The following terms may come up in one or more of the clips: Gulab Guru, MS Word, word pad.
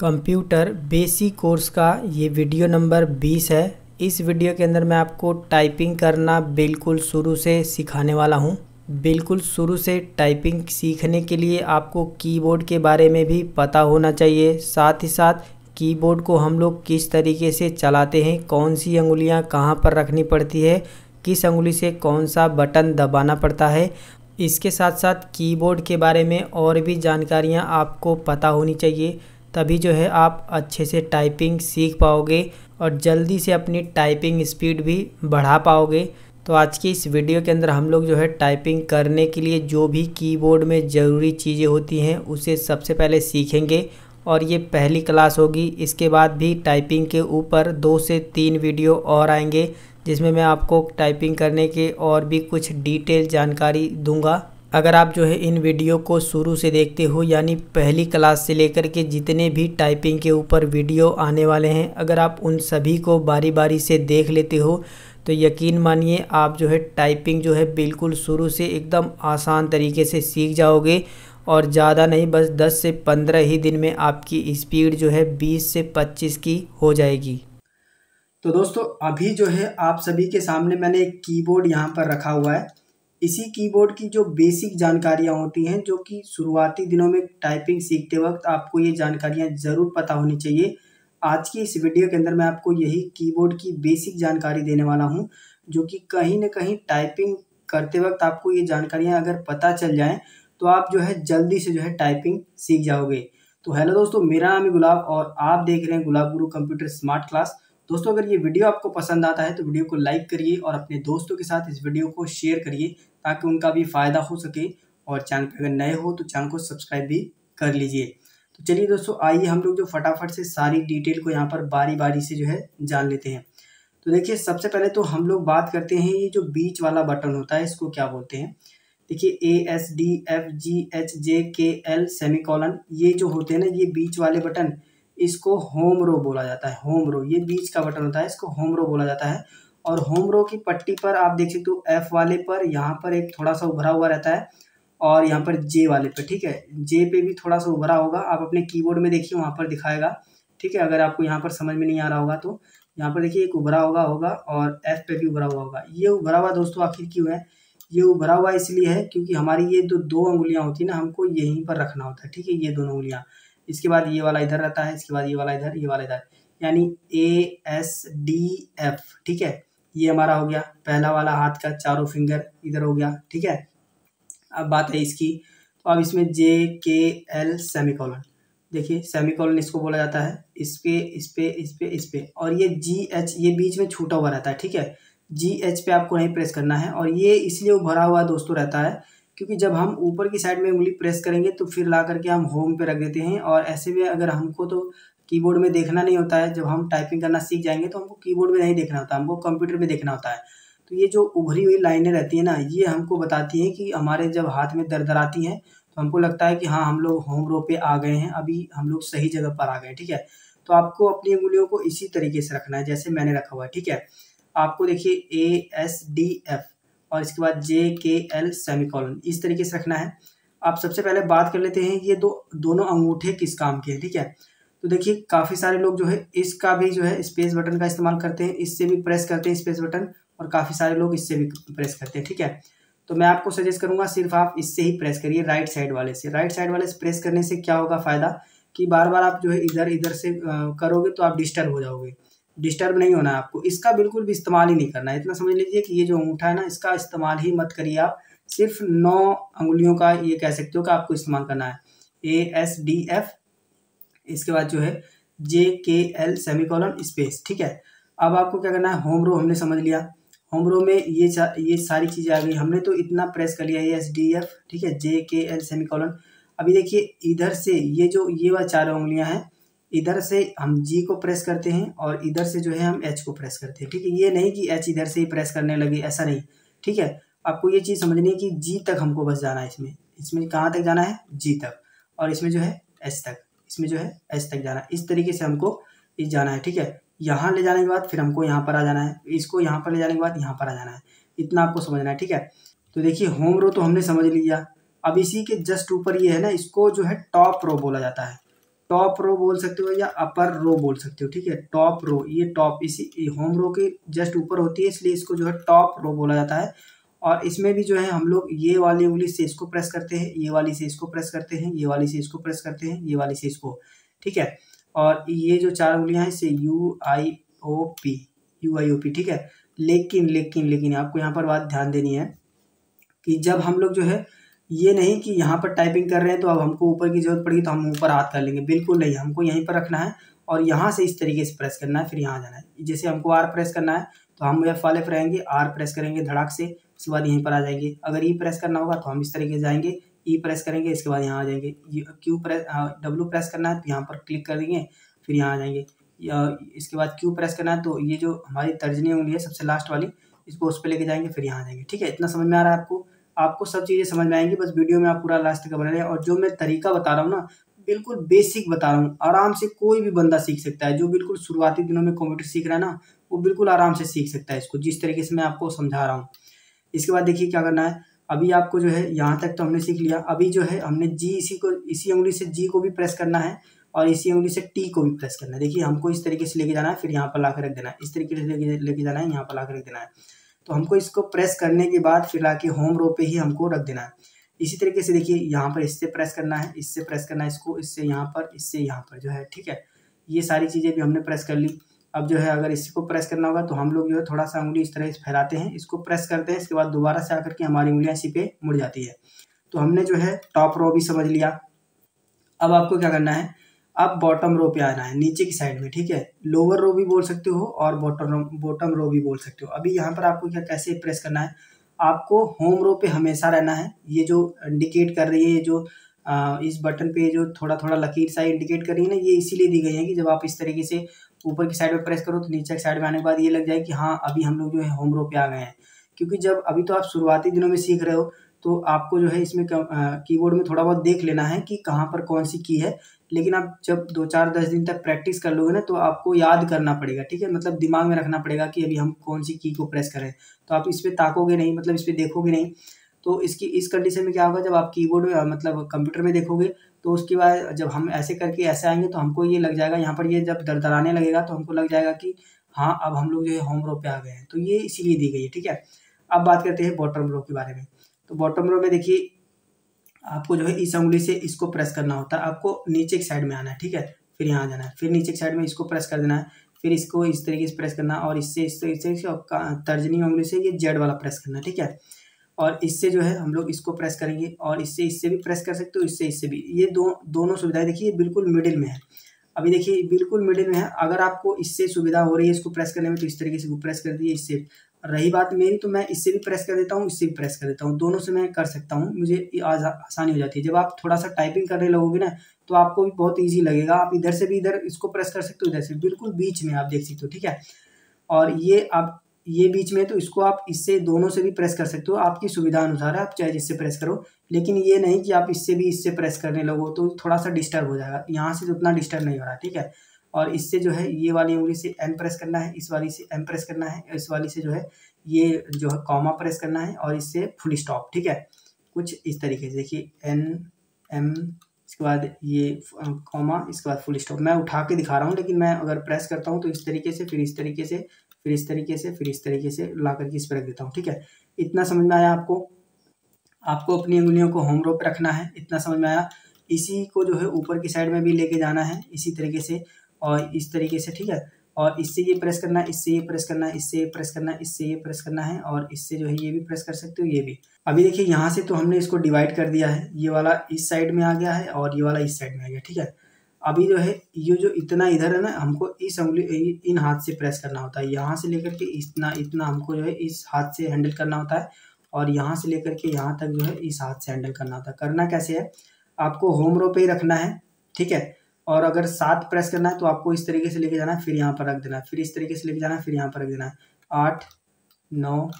Computer basic course का ये video number 20 है। इस वीडियो के अंदर मैं आपको टाइपिंग करना बिल्कुल शुरू से सिखाने वाला हूँ। बिल्कुल शुरू से टाइपिंग सीखने के लिए आपको कीबोर्ड के बारे में भी पता होना चाहिए, साथ ही साथ कीबोर्ड को हम लोग किस तरीके से चलाते हैं, कौन सी अंगुलियाँ कहाँ पर रखनी पड़ती है, किस अंगुली से कौन सा बटन दबाना पड़ता है। इसके साथ साथ कीबोर्ड के बारे में और भी जानकारियाँ आपको पता होनी चाहिए, तभी जो है आप अच्छे से टाइपिंग सीख पाओगे और जल्दी से अपनी टाइपिंग स्पीड भी बढ़ा पाओगे। तो आज की इस वीडियो के अंदर हम लोग जो है टाइपिंग करने के लिए जो भी कीबोर्ड में ज़रूरी चीज़ें होती हैं उसे सबसे पहले सीखेंगे और ये पहली क्लास होगी। इसके बाद भी टाइपिंग के ऊपर 2 से 3 वीडियो और आएंगे जिसमें मैं आपको टाइपिंग करने के और भी कुछ डिटेल जानकारी दूंगा। अगर आप जो है इन वीडियो को शुरू से देखते हो, यानी पहली क्लास से लेकर के जितने भी टाइपिंग के ऊपर वीडियो आने वाले हैं, अगर आप उन सभी को बारी बारी से देख लेते हो तो यकीन मानिए आप जो है टाइपिंग जो है बिल्कुल शुरू से एकदम आसान तरीके से सीख जाओगे और ज़्यादा नहीं, बस 10 से 15 ही दिन में आपकी स्पीड जो है 20 से 25 की हो जाएगी। तो दोस्तों अभी जो है आप सभी के सामने मैंने एक कीबोर्ड यहाँ पर रखा हुआ है। इसी कीबोर्ड की जो बेसिक जानकारियाँ होती हैं, जो कि शुरुआती दिनों में टाइपिंग सीखते वक्त आपको ये जानकारियाँ ज़रूर पता होनी चाहिए, आज की इस वीडियो के अंदर मैं आपको यही कीबोर्ड की बेसिक जानकारी देने वाला हूँ, जो कि कहीं ना कहीं टाइपिंग करते वक्त आपको ये जानकारियाँ अगर पता चल जाएँ तो आप जो है जल्दी से जो है टाइपिंग सीख जाओगे। तो हेलो दोस्तों, मेरा नाम है गुलाब और आप देख रहे हैं गुलाब गुरु कंप्यूटर स्मार्ट क्लास। दोस्तों अगर ये वीडियो आपको पसंद आता है तो वीडियो को लाइक करिए और अपने दोस्तों के साथ इस वीडियो को शेयर करिए ताकि उनका भी फ़ायदा हो सके, और चैनल पर अगर नए हो तो चैनल को सब्सक्राइब भी कर लीजिए। तो चलिए दोस्तों आइए हम लोग जो फटाफट से सारी डिटेल को यहाँ पर बारी बारी से जो है जान लेते हैं। तो देखिए सबसे पहले तो हम लोग बात करते हैं ये जो बीच वाला बटन होता है इसको क्या बोलते हैं। देखिए ASDFGHJKL सेमीकॉलन ये जो होते हैं ना, ये बीच वाले बटन, इसको होम रो बोला जाता है। होम रो ये बीच का बटन होता है, इसको होम रो बोला जाता है। और होम रो की पट्टी पर आप देख सकते हो F वाले पर यहाँ पर एक थोड़ा सा उभरा हुआ रहता है और यहाँ पर J वाले पर, ठीक है, J पे भी थोड़ा सा उभरा होगा। आप अपने कीबोर्ड में देखिए वहाँ पर दिखाएगा, ठीक है। अगर आपको यहाँ पर समझ में नहीं आ रहा होगा तो यहाँ पर देखिए एक उभरा होगा और F पे भी उभरा हुआ होगा। ये उभरा हुआ दोस्तों आखिर क्यों है? ये उभरा हुआ इसलिए है क्योंकि हमारी ये दो अंगुलियाँ होती है ना, हमको यहीं पर रखना होता है, ठीक है। ये दोनों अंगुलियाँ, इसके बाद ये वाला इधर रहता है, इसके बाद ये वाला इधर, ये वाला इधर, यानी ASDF, ठीक है। ये हमारा हो गया पहला वाला हाथ का चारों फिंगर इधर हो गया, ठीक है। अब बात है इसकी, तो अब इसमें JKL सेमीकॉलन, देखिए सेमीकॉलन इसको बोला जाता है। इस पे और ये GH ये बीच में छूटा हुआ रहता है, ठीक है। GH पे आपको नहीं प्रेस करना है और ये इसलिए उभरा हुआ दोस्तों रहता है क्योंकि जब हम ऊपर की साइड में उंगली प्रेस करेंगे तो फिर ला करके हम होम पे रख देते हैं, और ऐसे में अगर हमको तो कीबोर्ड में देखना नहीं होता है। जब हम टाइपिंग करना सीख जाएंगे तो हमको कीबोर्ड में नहीं देखना होता, हमको कंप्यूटर में देखना होता है। तो ये जो उभरी हुई लाइनें रहती हैं ना, ये हमको बताती हैं कि हमारे जब हाथ में दरदराती हैं तो हमको लगता है कि हाँ हम लोग होम रो पे आ गए हैं, अभी हम लोग सही जगह पर आ गए, ठीक है। तो आपको अपनी उंगलियों को इसी तरीके से रखना है जैसे मैंने रखा हुआ है, ठीक है। आपको देखिए ASDF और इसके बाद JKL सेमीकॉलन इस तरीके से रखना है। आप सबसे पहले बात कर लेते हैं ये दोनों अंगूठे किस काम के हैं, ठीक है। तो देखिए काफ़ी सारे लोग जो है इसका भी जो है स्पेस बटन का इस्तेमाल करते हैं, इससे भी प्रेस करते हैं स्पेस बटन, और काफ़ी सारे लोग इससे भी प्रेस करते हैं, ठीक है। तो मैं आपको सजेस्ट करूँगा सिर्फ आप इससे ही प्रेस करिए, राइट साइड वाले से। राइट साइड वाले से प्रेस करने से क्या होगा फ़ायदा कि बार बार आप जो है इधर इधर से करोगे तो आप डिस्टर्ब हो जाओगे। डिस्टर्ब नहीं होना है आपको, इसका बिल्कुल भी इस्तेमाल ही नहीं करना है। इतना समझ लीजिए कि ये जो अंगूठा है ना, इसका इस्तेमाल ही मत करिए आप। सिर्फ 9 अंगुलियों का ये कह सकते हो कि आपको इस्तेमाल करना है। ASDF इसके बाद जो है JKL सेमीकॉलन स्पेस, ठीक है। अब आपको क्या करना है, होम रो हमने समझ लिया, होम रो में ये सारी चीज़ें आ गई, हमने तो इतना प्रेस कर लिया ASDF, ठीक है, JKL सेमीकॉलन। अभी देखिए इधर से ये वह 4 उंगलियाँ हैं, इधर से हम G को प्रेस करते हैं और इधर से जो है हम H को प्रेस करते हैं, ठीक है। ये नहीं कि H इधर से ही प्रेस करने लगे, ऐसा नहीं, ठीक है। आपको ये चीज़ समझनी है कि G तक हमको बस जाना है। इसमें कहाँ तक जाना है? G तक, और इसमें जो है H तक, इसमें जो है H तक जाना है। इस तरीके से हमको इस जाना है, ठीक है। यहाँ ले जाने के बाद फिर हमको यहाँ पर आ जाना है, इसको यहाँ पर ले जाने के बाद यहाँ पर आ जाना है, इतना आपको समझना है, ठीक है। तो देखिए होम रो तो हमने समझ लिया। अब इसी के जस्ट ऊपर ये है ना, इसको जो है टॉप रो बोला जाता है। टॉप रो बोल सकते हो या अपर रो बोल सकते हो। ठीक है, टॉप रो, ये टॉप इसी होम रो के जस्ट ऊपर होती है, इसलिए इसको जो है टॉप रो बोला जाता है। और इसमें भी जो है हम लोग ये वाली उंगली से इसको प्रेस करते हैं, ये वाली से इसको प्रेस करते हैं, ये वाली से इसको प्रेस करते हैं, ये वाली से इसको। ठीक है, और ये जो चार उंगलियां हैं इसे यू आई ओ पी। ठीक है, लेकिन लेकिन लेकिन आपको यहाँ पर बात ध्यान देनी है कि जब हम लोग जो है ये नहीं कि यहाँ पर टाइपिंग कर रहे हैं तो अब हमको ऊपर की जरूरत पड़ेगी तो हम ऊपर हाथ कर लेंगे, बिल्कुल नहीं। हमको यहीं पर रखना है और यहाँ से इस तरीके से प्रेस करना है, फिर यहाँ जाना है। जैसे हमको आर प्रेस करना है तो हम एफ वाले पर रहेंगे, आर प्रेस करेंगे धड़ाक से, उसके बाद यहीं पर आ जाएंगे। अगर ई प्रेस करना होगा तो हम इस तरीके से जाएंगे, ई प्रेस करेंगे, इसके बाद यहाँ आ जाएंगे। डब्ल्यू प्रेस करना है तो यहाँ पर क्लिक कर देंगे, फिर यहाँ आ जाएंगे। इसके बाद क्यू प्रेस करना है तो ये जो हमारी तर्जनी उंगली है सबसे लास्ट वाली, इसको उस पर लेके जाएंगे, फिर यहाँ आ जाएंगे। ठीक है, इतना समझ में आ रहा है आपको? आपको सब चीज़ें समझ में आएंगी, बस वीडियो में आप पूरा लास्ट तक बने रहे। और जो मैं तरीका बता रहा हूँ ना, बिल्कुल बेसिक बता रहा हूँ, आराम से कोई भी बंदा सीख सकता है। जो बिल्कुल शुरुआती दिनों में कंप्यूटर सीख रहा है ना, वो बिल्कुल आराम से सीख सकता है इसको, जिस तरीके से मैं आपको समझा रहा हूँ। इसके बाद देखिए क्या करना है। अभी आपको जो है यहाँ तक तो हमने सीख लिया। अभी जो है हमने इसी उंगली से जी को भी प्रेस करना है और इसी उंगली से टी को भी प्रेस करना है। देखिए, हमको इस तरीके से लेके जाना है, फिर यहाँ पर ला कर रख देना है, इस तरीके से लेके जाना है, यहाँ पर ला कर रख देना है। तो हमको इसको प्रेस करने के बाद फिर लाके होम रो पे ही हमको रख देना है। इसी तरीके से देखिए, यहाँ पर इससे प्रेस करना है, इससे प्रेस करना है इसको, इससे यहाँ पर, इससे यहाँ पर जो है। ठीक है, ये सारी चीज़ें भी हमने प्रेस कर ली। अब जो है अगर इसको प्रेस करना होगा तो हम लोग जो है थोड़ा सा उंगली इस तरह से फैलाते हैं, इसको प्रेस करते हैं, इसके बाद दोबारा से आकर के हमारी उंगलियाँ इसी पे मुड़ जाती है। तो हमने जो है टॉप रो भी समझ लिया। अब आपको क्या करना है, अब बॉटम रो पे आना है, नीचे की साइड में। ठीक है, लोअर रो भी बोल सकते हो और बॉटम रो भी बोल सकते हो। अभी यहाँ पर आपको क्या कैसे प्रेस करना है, आपको होम रो पे हमेशा रहना है। ये जो इंडिकेट कर रही है, ये जो इस बटन पे जो थोड़ा थोड़ा लकीर सा इंडिकेट कर रही है ना, ये इसीलिए दी गई है कि जब आप इस तरीके से ऊपर की साइड में प्रेस करो तो नीचे की साइड में आने के बाद ये लग जाए कि हाँ अभी हम लोग जो है होम रो पे आ गए हैं। क्योंकि जब अभी तो आप शुरुआती दिनों में सीख रहे हो तो आपको जो है इसमें कीबोर्ड में थोड़ा बहुत देख लेना है कि कहाँ पर कौन सी की है। लेकिन आप जब 2-4-10 दिन तक प्रैक्टिस कर लोगे ना तो आपको याद करना पड़ेगा। ठीक है, मतलब दिमाग में रखना पड़ेगा कि अभी हम कौन सी की को प्रेस करें। तो आप इस पर ताकोगे नहीं, मतलब इस पर देखोगे नहीं। तो इसकी इस कंडीशन में क्या होगा, जब आप कीबोर्ड में मतलब कंप्यूटर में देखोगे तो उसके बाद जब हम ऐसे करके ऐसे आएंगे तो हमको ये लग जाएगा, यहाँ पर ये जब दरदराने लगेगा तो हमको लग जाएगा कि हाँ अब हम लोग जो है होम रो पे आ गए हैं। तो ये इसीलिए दी गई है। ठीक है, अब बात करते हैं बॉटम रो के बारे में। तो बॉटम रो में देखिए आपको जो है इस उंगली से इसको प्रेस करना होता है, आपको नीचे की साइड में आना है। ठीक है, फिर यहाँ जाना है, फिर नीचे की साइड में इसको प्रेस कर देना है, फिर इसको इस तरीके से प्रेस करना और इससे इस तरीके से तर्जनी उंगली से ये जेड वाला प्रेस करना। ठीक है, और इससे जो है हम लोग इसको प्रेस करेंगे और इससे भी प्रेस कर सकते हो, इससे भी। ये दोनों सुविधाएँ देखिए बिल्कुल मिडिल में है। अभी देखिए बिल्कुल मिडिल में है। अगर आपको इससे सुविधा हो रही है इसको प्रेस करने में तो इस तरीके से प्रेस कर दीजिए इससे। रही बात मेरी, तो मैं इससे भी प्रेस कर देता हूँ, इससे भी प्रेस कर देता हूँ, दोनों से मैं कर सकता हूँ। मुझे आसानी हो जाती है। जब आप थोड़ा सा टाइपिंग करने लगोगे ना तो आपको भी बहुत ईजी लगेगा। आप इधर से भी इधर इसको प्रेस कर सकते हो, इधर से बिल्कुल बीच में आप देख सकते हो। ठीक है, और ये आप ये बीच में, तो इसको आप इससे दोनों से भी प्रेस कर सकते हो। आपकी सुविधा अनुसार है, आप चाहे जिससे प्रेस करो। लेकिन ये नहीं कि आप इससे भी इससे प्रेस करने लगो तो थोड़ा सा डिस्टर्ब हो जाएगा। यहाँ से उतना डिस्टर्ब नहीं हो रहा। ठीक है, और इससे जो है ये वाली उंगली से एम प्रेस करना है, इस वाली से एम प्रेस करना है, इस वाली से जो है ये जो है कॉमा प्रेस करना है और इससे फुल स्टॉप। ठीक है, कुछ इस तरीके से देखिए एन एम, इसके बाद ये कॉमा, इसके बाद फुल स्टॉप। मैं उठा के दिखा रहा हूँ, लेकिन मैं अगर प्रेस करता हूँ तो इस तरीके से, फिर इस तरीके से, फिर इस तरीके से, फिर इस तरीके से ला करके इस पर रख देता हूँ। ठीक है, इतना समझ में आया आपको? आपको अपनी उंगलियों को होम रो पर रखना है, इतना समझ में आया। इसी को जो है ऊपर की साइड में भी लेके जाना है इसी तरीके से और इस तरीके से। ठीक है, और इससे ये प्रेस करना है, इससे ये प्रेस करना है, इससे ये प्रेस करना है, इससे ये प्रेस करना है, और इससे जो है ये भी प्रेस कर सकते हो, ये भी। अभी देखिए यहाँ से तो हमने इसको डिवाइड कर दिया है, ये वाला इस साइड में आ गया है और ये वाला इस साइड में आ गया। ठीक है, अभी जो है ये जो इतना इधर है ना, हमको इस उंगली इन हाथ से प्रेस करना होता है। यहाँ से लेकर के इतना हमको जो है इस हाथ से हैंडल करना होता है और यहाँ से लेकर के यहाँ तक जो है इस हाथ से हैंडल करना होता है। करना कैसे है, आपको होम रो पे ही रखना है। ठीक है, और अगर 7 प्रेस करना है तो आपको इस तरीके से लेके जाना है, फिर यहाँ पर रख देना है, फिर इस तरीके से लेके जाना है, फिर यहाँ पर रख देना है। 8 9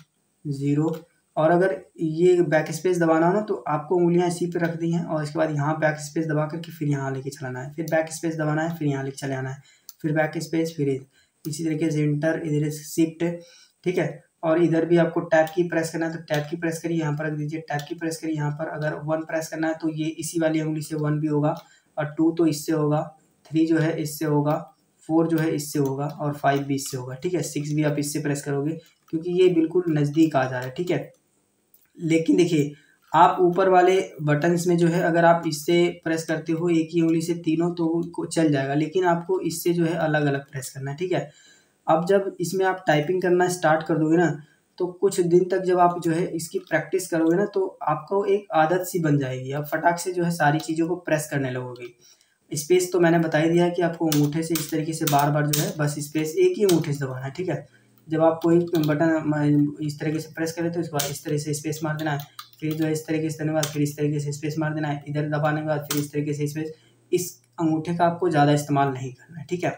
0। और अगर ये बैक स्पेस दबाना हो ना तो आपको उंगलियाँ इसी पे रख दी हैं और इसके बाद यहाँ बैक स्पेस दबा करके फिर यहाँ लेके चलाना है, फिर बैक स्पेस दबाना है, फिर यहाँ लेके चले आना है, फिर बैक स्पेस, फिर इसी तरीके से इंटर, इधर शिफ्ट। ठीक है, और इधर भी आपको टैप की प्रेस करना है तो टैप की प्रेस करिए, यहाँ पर रख दीजिए, टैप की प्रेस करिए यहाँ पर। अगर 1 प्रेस करना है तो ये इसी वाली उंगली से 1 भी होगा और 2 तो इससे होगा, 3 जो है इससे होगा, 4 जो है इससे होगा और 5 भी इससे होगा। ठीक है, 6 भी आप इससे प्रेस करोगे क्योंकि ये बिल्कुल नज़दीक आ जा रहा है। ठीक है, लेकिन देखिए आप ऊपर वाले बटन्स में जो है अगर आप इससे प्रेस करते हो एक ही उंगली से तीनों तो चल जाएगा, लेकिन आपको इससे जो है अलग अलग प्रेस करना है। ठीक है, अब जब इसमें आप टाइपिंग करना स्टार्ट कर दोगे ना तो कुछ दिन तक जब आप जो है इसकी प्रैक्टिस करोगे ना तो आपको एक आदत सी बन जाएगी, आप फटाक से जो है सारी चीज़ों को प्रेस करने लगोगे। स्पेस तो मैंने बता ही दिया है कि आपको अंगूठे से इस तरीके से बार बार जो है बस स्पेस एक ही अंगूठे से दबाना है। ठीक है, जब आप कोई बटन इस तरीके से प्रेस करें तो इसके बाद इस तरीके से स्पेस मार देना है, फिर जो है इस तरीके से दबाने के बाद फिर इस तरीके से स्पेस मार देना है, इधर दबाने के बाद फिर इस तरीके से स्पेस। इस अंगूठे का आपको ज़्यादा इस्तेमाल नहीं करना है। ठीक है,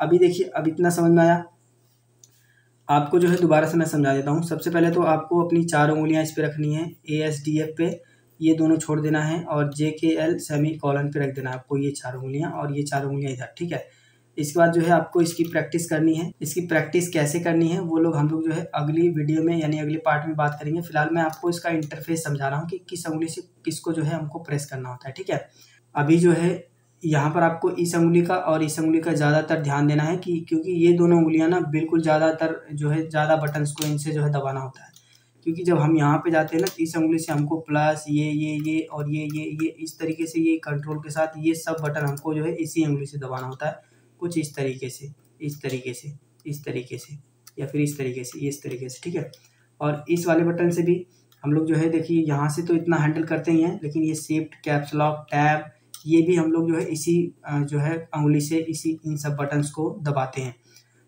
अभी देखिए अब इतना समझ में आया आपको, जो है दोबारा से मैं समझा देता हूँ। सबसे पहले तो आपको अपनी 4 उंगलियाँ इस पर रखनी है, ASDF पे ये दोनों छोड़ देना है और JKL सेमीकोलन पे रख देना है आपको, ये 4 उंगलियाँ और ये 4 उंगलियाँ इधर। ठीक है, इसके बाद जो है आपको इसकी प्रैक्टिस करनी है। इसकी प्रैक्टिस कैसे करनी है वो लोग हम लोग जो है अगली वीडियो में यानी अगले पार्ट में बात करेंगे। फिलहाल मैं आपको इसका इंटरफेस समझा रहा हूँ कि किस उंगली से किसको जो है हमको प्रेस करना होता है। ठीक है, अभी जो है यहाँ पर आपको इस उंगली का और इस उंगली का ज़्यादातर ध्यान देना है कि क्योंकि ये दोनों उंगलियाँ ना बिल्कुल ज़्यादातर जो है ज़्यादा बटन्स को इनसे जो है दबाना होता है, क्योंकि जब हम यहाँ पे जाते हैं ना इस उंगली से हमको प्लस ये और ये इस तरीके से ये कंट्रोल के साथ ये सब बटन हमको जो है इसी उंगली से दबाना होता है, कुछ इस तरीके से या फिर इस तरीके से। ठीक है, और इस वाले बटन से भी हम लोग जो है देखिए यहाँ से तो इतना हैंडल करते ही हैं, लेकिन ये शिफ्ट कैप्स लॉक टैब ये भी हम लोग जो है इसी जो है उंगली से इसी इन सब बटन्स को दबाते हैं।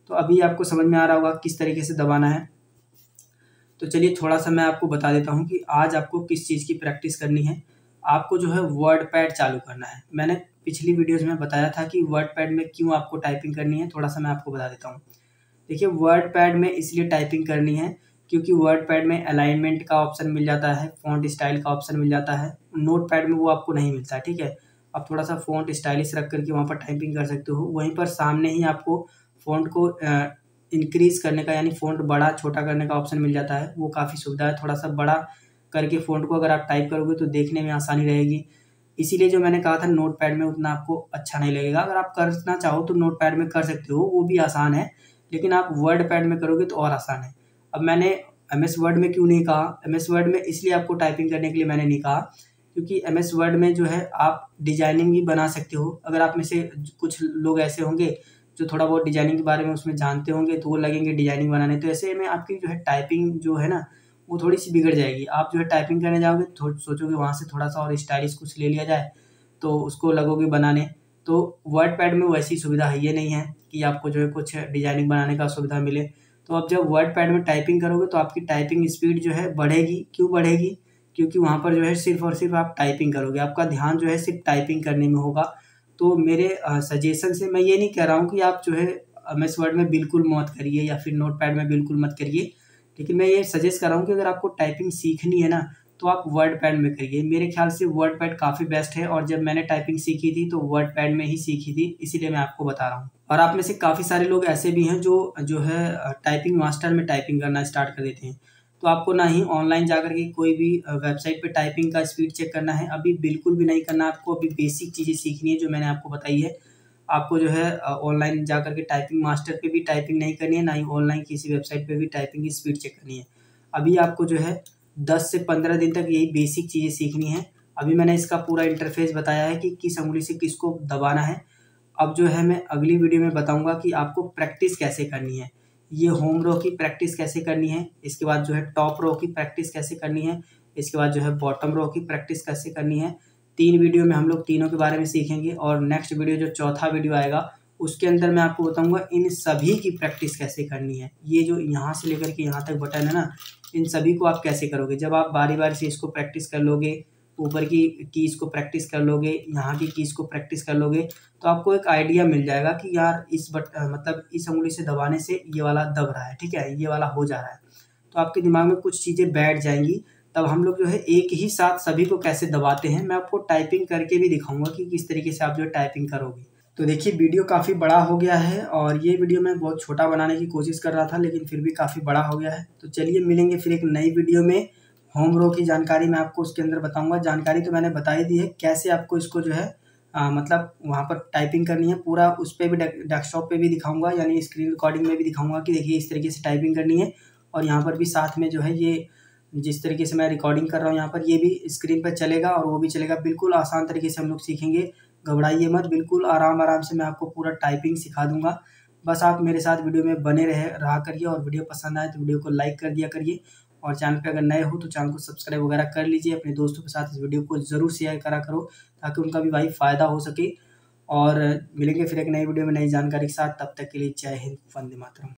तो अभी आपको समझ में आ रहा होगा किस तरीके से दबाना है। तो चलिए थोड़ा सा मैं आपको बता देता हूँ कि आज आपको किस चीज़ की प्रैक्टिस करनी है। आपको जो है वर्ड पैड चालू करना है। मैंने पिछली वीडियोज़ में बताया था कि वर्ड पैड में क्यों आपको टाइपिंग करनी है, थोड़ा सा मैं आपको बता देता हूँ। देखिए वर्ड पैड में इसलिए टाइपिंग करनी है क्योंकि वर्ड पैड में अलाइनमेंट का ऑप्शन मिल जाता है, फॉन्ट स्टाइल का ऑप्शन मिल जाता है, नोट पैड में वो आपको नहीं मिलता। ठीक है, आप थोड़ा सा फ़ॉन्ट स्टाइलिश रख करके वहाँ पर टाइपिंग कर सकते हो। वहीं पर सामने ही आपको फ़ॉन्ट को इंक्रीज़ करने का यानी फ़ॉन्ट बड़ा छोटा करने का ऑप्शन मिल जाता है, वो काफ़ी सुविधा है। थोड़ा सा बड़ा करके फ़ॉन्ट को अगर आप टाइप करोगे तो देखने में आसानी रहेगी, इसीलिए जो मैंने कहा था नोट पैड में उतना आपको अच्छा नहीं लगेगा। अगर आप करना चाहो तो नोट पैड में कर सकते हो, वो भी आसान है, लेकिन आप वर्ड पैड में करोगे तो और आसान है। अब मैंने MS Word में क्यों नहीं कहा, MS Word में इसलिए आपको टाइपिंग करने के लिए मैंने नहीं कहा क्योंकि MS Word में जो है आप डिजाइनिंग भी बना सकते हो। अगर आप में से कुछ लोग ऐसे होंगे जो थोड़ा बहुत डिजाइनिंग के बारे में उसमें जानते होंगे तो वो लगेंगे डिजाइनिंग बनाने, तो ऐसे में आपकी जो है टाइपिंग जो है ना वो थोड़ी सी बिगड़ जाएगी। आप जो है टाइपिंग करने जाओगे तो सोचोगे वहाँ से थोड़ा सा और स्टाइलिश कुछ ले लिया जाए तो उसको लगोगे बनाने, तो वर्ड पैड में वैसी सुविधा है ये नहीं है कि आपको जो है कुछ डिजाइनिंग बनाने का सुविधा मिले। तो आप जब वर्ड पैड में टाइपिंग करोगे तो आपकी टाइपिंग स्पीड जो है बढ़ेगी। क्यों बढ़ेगी? क्योंकि वहाँ पर जो है सिर्फ और सिर्फ आप टाइपिंग करोगे, आपका ध्यान जो है सिर्फ टाइपिंग करने में होगा। तो मेरे सजेशन से मैं ये नहीं कह रहा हूँ कि आप जो है MS Word में बिल्कुल मत करिए या फिर नोट पैड में बिल्कुल मत करिए, लेकिन मैं ये सजेस्ट कर रहा हूँ कि अगर आपको टाइपिंग सीखनी है ना तो आप वर्ड पैड में करिए। मेरे ख्याल से वर्ड पैड काफ़ी बेस्ट है और जब मैंने टाइपिंग सीखी थी तो वर्ड पैड में ही सीखी थी, इसीलिए मैं आपको बता रहा हूँ। और आप में से काफ़ी सारे लोग ऐसे भी हैं जो है टाइपिंग मास्टर में टाइपिंग करना स्टार्ट कर देते हैं, तो आपको ना ही ऑनलाइन जाकर के कोई भी वेबसाइट पे टाइपिंग का स्पीड चेक करना है, अभी बिल्कुल भी नहीं करना। आपको अभी बेसिक चीज़ें सीखनी है जो मैंने आपको बताई है। आपको जो है ऑनलाइन जाकर के टाइपिंग मास्टर पे भी टाइपिंग नहीं करनी है, ना ही ऑनलाइन किसी वेबसाइट पे भी टाइपिंग की स्पीड चेक करनी है। अभी आपको जो है 10 से 15 दिन तक यही बेसिक चीज़ें सीखनी है। अभी मैंने इसका पूरा इंटरफेस बताया है कि किस उंगली से किसको दबाना है। अब जो है मैं अगली वीडियो में बताऊँगा कि आपको प्रैक्टिस कैसे करनी है, ये होम रो की प्रैक्टिस कैसे करनी है, इसके बाद जो है टॉप रो की प्रैक्टिस कैसे करनी है, इसके बाद जो है बॉटम रो की प्रैक्टिस कैसे करनी है। 3 वीडियो में हम लोग तीनों के बारे में सीखेंगे और नेक्स्ट वीडियो जो चौथा वीडियो आएगा उसके अंदर मैं आपको बताऊंगा इन सभी की प्रैक्टिस कैसे करनी है। ये जो यहाँ से लेकर के यहाँ तक बटन है ना, इन सभी को आप कैसे करोगे। जब आप बारी बारी से इसको प्रैक्टिस कर लोगे, ऊपर की कीज़ को प्रैक्टिस कर लोगे, यहाँ की कीज़ को प्रैक्टिस कर लोगे, तो आपको एक आइडिया मिल जाएगा कि यार इस उंगली से दबाने से ये वाला दब रहा है, ठीक है, ये वाला हो जा रहा है। तो आपके दिमाग में कुछ चीज़ें बैठ जाएंगी। तब हम लोग जो है एक ही साथ सभी को कैसे दबाते हैं मैं आपको टाइपिंग करके भी दिखाऊंगा कि किस तरीके से आप जो टाइपिंग करोगे। तो देखिए वीडियो काफ़ी बड़ा हो गया है और ये वीडियो मैं बहुत छोटा बनाने की कोशिश कर रहा था लेकिन फिर भी काफ़ी बड़ा हो गया है। तो चलिए मिलेंगे फिर एक नई वीडियो में। होम रो की जानकारी मैं आपको उसके अंदर बताऊंगा। जानकारी तो मैंने बता ही दी है कैसे आपको इसको जो है मतलब वहाँ पर टाइपिंग करनी है पूरा, उस पर भी डेस्कटॉप पे भी दिखाऊंगा, यानी स्क्रीन रिकॉर्डिंग में भी दिखाऊंगा कि देखिए इस तरीके से टाइपिंग करनी है। और यहाँ पर भी साथ में जो है ये जिस तरीके से मैं रिकॉर्डिंग कर रहा हूँ यहाँ पर, ये भी स्क्रीन पर चलेगा और वो भी चलेगा। बिल्कुल आसान तरीके से हम लोग सीखेंगे, घबराइए मत, बिल्कुल आराम आराम से मैं आपको पूरा टाइपिंग सिखा दूँगा। बस आप मेरे साथ वीडियो में बने रहा करिए, और वीडियो पसंद आए तो वीडियो को लाइक कर दिया करिए, और चैनल पे अगर नए हो तो चैनल को सब्सक्राइब वगैरह कर लीजिए। अपने दोस्तों के साथ इस वीडियो को ज़रूर शेयर करा करो ताकि उनका भी भाई फ़ायदा हो सके। और मिलेंगे फिर एक नई वीडियो में नई जानकारी के साथ, तब तक के लिए जय हिंद, वंदे मातरम।